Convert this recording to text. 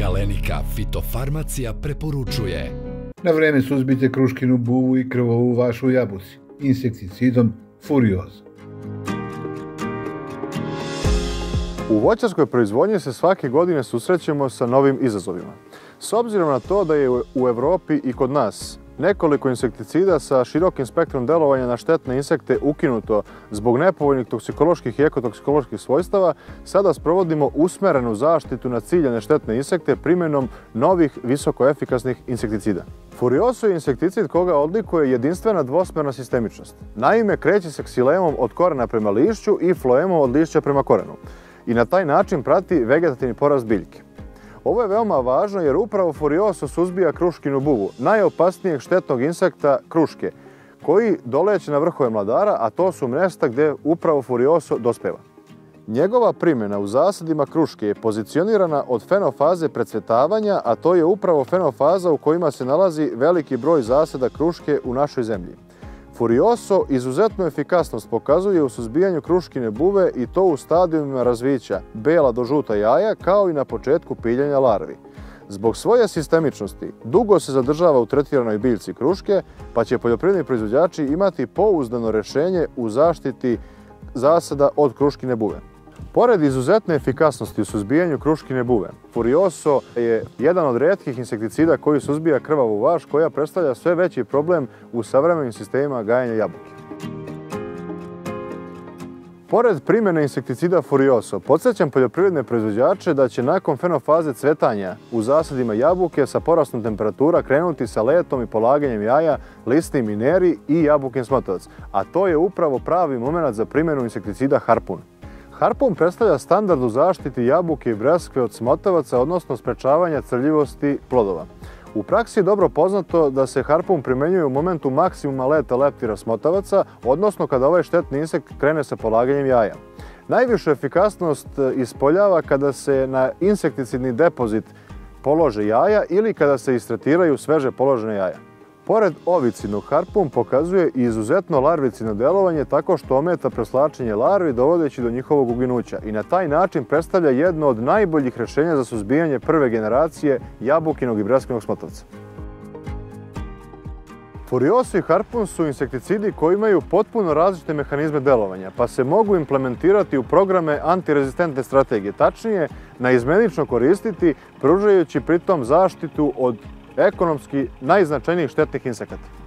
Galenika-Fitofarmacija preporučuje: na vreme suzbijte kruškinu buvu i krvovu vašu jabuci insekticidom Furioso. U voćarskoj proizvodnji se svake godine susrećemo sa novim izazovima. S obzirom na to da je u Evropi i kod nas nekoliko insekticida sa širokim spektrom delovanja na štetne insekte ukinuto zbog nepovoljnih toksikoloških i ekotoksikoloških svojstava, sada sprovodimo usmerenu zaštitu na ciljane štetne insekte primjenom novih visokoefikasnih insekticida. Furioso je insekticid koga odlikuje jedinstvena dvosmerna sistemičnost. Naime, kreće se ksilemom od korena prema lišću i floemom od lišća prema korenu i na taj način prati vegetativni porast biljke. Ovo je veoma važno jer upravo Furioso suzbija kruškinu buvu, najopasnijeg štetnog insekta kruške, koji doleće na vrhove mladara, a to su mjesta gdje upravo Furioso dospeva. Njegova primjena u zasadima kruške je pozicionirana od fenofaze precvetavanja, a to je upravo fenofaza u kojima se nalazi veliki broj zasada kruške u našoj zemlji. Furioso izuzetnu efikasnost pokazuje u suzbijanju kruškine buve i to u stadijumima razvića bela do žuta jaja kao i na početku piljanja larvi. Zbog svoje sistemičnosti dugo se zadržava u tretiranoj biljci kruške, pa će poljoprivredni proizvođači imati pouzdano rješenje u zaštiti zasada od kruškine buve. Pored izuzetne efikasnosti u suzbijanju kruškine buve, Furioso je jedan od retkih insekticida koji suzbija krvavu vaš, koja predstavlja sve veći problem u savremenim sistemima gajenja jabuke. Pored primjene insekticida Furioso, podsjećam poljoprivredne proizvođače da će nakon fenofaze cvetanja u zasadima jabuke sa porastom temperatura krenuti sa letom i polaganjem jaja, lisni mineri i jabukin smotavac, a to je upravo pravi moment za primjenu insekticida Harpun. Harpun predstavlja standard u zaštiti jabuke i breskve od smotavaca, odnosno sprečavanja crljivosti plodova. U praksi je dobro poznato da se Harpun primjenjuje u momentu maksimuma leta leptira smotavaca, odnosno kada ovaj štetni insekt krene sa polaganjem jaja. Najvišu efikasnost ispoljava kada se na insekticidni depozit polože jaja ili kada se istretiraju sveže položene jaja. Pored ovicidnog, Harpun pokazuje izuzetno larvicidno djelovanje tako što ometa preslačenje larvi dovodeći do njihovog uginuća i na taj način predstavlja jedno od najboljih rješenja za suzbijanje prve generacije jabukinog i breskvenog smotavca. Furioso i Harpun su insekticidi koji imaju potpuno različite mehanizme djelovanja, pa se mogu implementirati u programe antirezistentne strategije, tačnije naizmenično koristiti, pružajući pritom zaštitu od ekonomski najznačajnijih štetnih insekata.